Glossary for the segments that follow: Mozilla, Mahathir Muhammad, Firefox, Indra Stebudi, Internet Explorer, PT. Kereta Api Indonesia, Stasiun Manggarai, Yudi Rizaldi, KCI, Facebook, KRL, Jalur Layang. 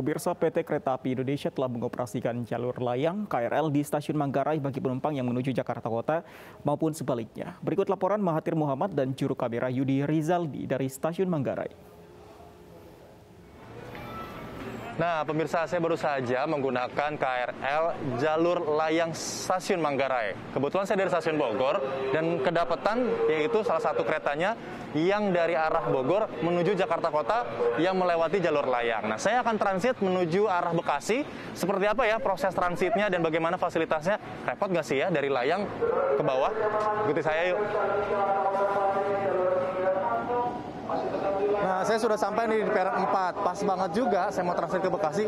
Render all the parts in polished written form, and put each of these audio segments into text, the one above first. Pemirsa, PT. Kereta Api Indonesia telah mengoperasikan jalur layang KRL di Stasiun Manggarai bagi penumpang yang menuju Jakarta Kota maupun sebaliknya. Berikut laporan Mahathir Muhammad dan juru kamera Yudi Rizaldi dari Stasiun Manggarai. Nah, pemirsa, saya baru saja menggunakan KRL jalur layang Stasiun Manggarai. Kebetulan saya dari Stasiun Bogor dan kedapatan yaitu salah satu keretanya yang dari arah Bogor menuju Jakarta Kota yang melewati jalur layang. Nah, saya akan transit menuju arah Bekasi. Seperti apa ya proses transitnya dan bagaimana fasilitasnya? Repot nggak sih ya dari layang ke bawah? Ikuti saya yuk. Nah, saya sudah sampai nih di peron 4. Pas banget juga saya mau transit ke Bekasi,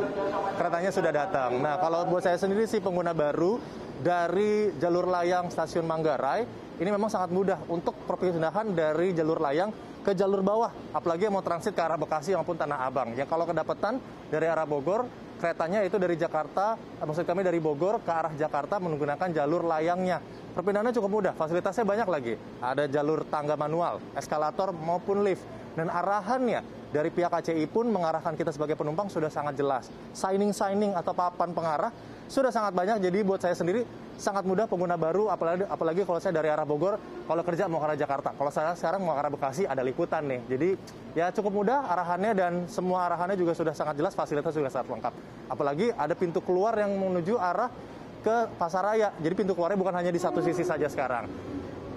keretanya sudah datang. Nah, kalau buat saya sendiri sih pengguna baru dari jalur layang Stasiun Manggarai, ini memang sangat mudah untuk perpindahan dari jalur layang ke jalur bawah. Apalagi yang mau transit ke arah Bekasi maupun Tanah Abang. Yang kalau kedapatan dari arah Bogor, keretanya itu dari Jakarta, maksud kami dari Bogor ke arah Jakarta menggunakan jalur layangnya. Perpindahannya cukup mudah, fasilitasnya banyak lagi. Ada jalur tangga manual, eskalator maupun lift. Dan arahannya dari pihak KCI pun mengarahkan kita sebagai penumpang sudah sangat jelas. Signing atau papan pengarah sudah sangat banyak. Jadi buat saya sendiri sangat mudah pengguna baru, apalagi kalau saya dari arah Bogor, kalau kerja mau ke arah Jakarta. Kalau saya sekarang mau ke arah Bekasi ada liputan nih. Jadi ya cukup mudah arahannya dan semua arahannya juga sudah sangat jelas, fasilitas juga sangat lengkap. Apalagi ada pintu keluar yang menuju arah ke Pasaraya. Jadi pintu keluarnya bukan hanya di satu sisi saja sekarang.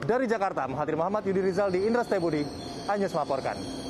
Dari Jakarta, Mahathir Muhammad, Yudi Rizaldi, Indra Stebudi, Anjus melaporkan.